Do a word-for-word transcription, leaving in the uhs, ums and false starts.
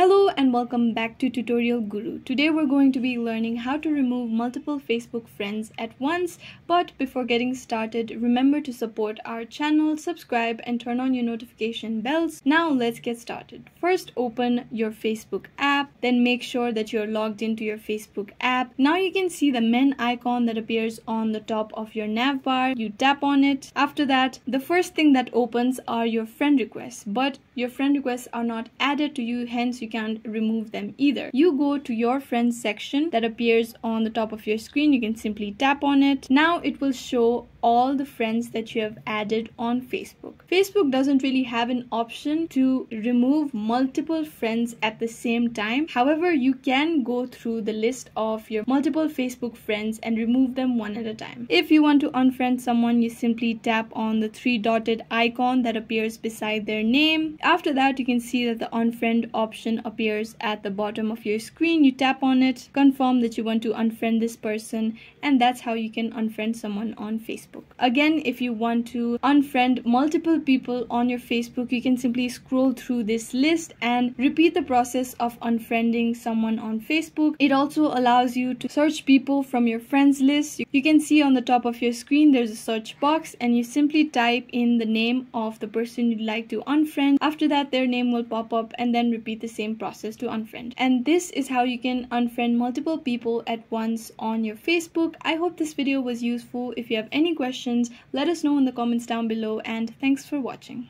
Hello and welcome back to Tutorial Guru. Today we're going to be learning how to remove multiple Facebook friends at once. But before getting started, remember to support our channel, subscribe and turn on your notification bells. Now let's get started. First, open your Facebook app, then make sure that you're logged into your Facebook app. Now you can see the men icon that appears on the top of your nav bar. You tap on it. After that, the first thing that opens are your friend requests, but your friend requests are not added to you, hence you You can't remove them either. You go to your friends section that appears on the top of your screen. You can simply tap on it. Now it will show all the friends that you have added on Facebook. Facebook doesn't really have an option to remove multiple friends at the same time. However, you can go through the list of your multiple Facebook friends and remove them one at a time. If you want to unfriend someone, you simply tap on the three dotted icon that appears beside their name. After that, you can see that the unfriend option appears at the bottom of your screen. You tap on it, confirm that you want to unfriend this person, and that's how you can unfriend someone on Facebook. Again, if you want to unfriend multiple people on your Facebook, you can simply scroll through this list and repeat the process of unfriending someone on Facebook. It also allows you to search people from your friends list. You can see on the top of your screen there's a search box, and you simply type in the name of the person you'd like to unfriend. After that, their name will pop up, and then repeat the same process to unfriend. And this is how you can unfriend multiple people at once on your Facebook. I hope this video was useful. If you have any questions, let us know in the comments down below, and thanks for watching.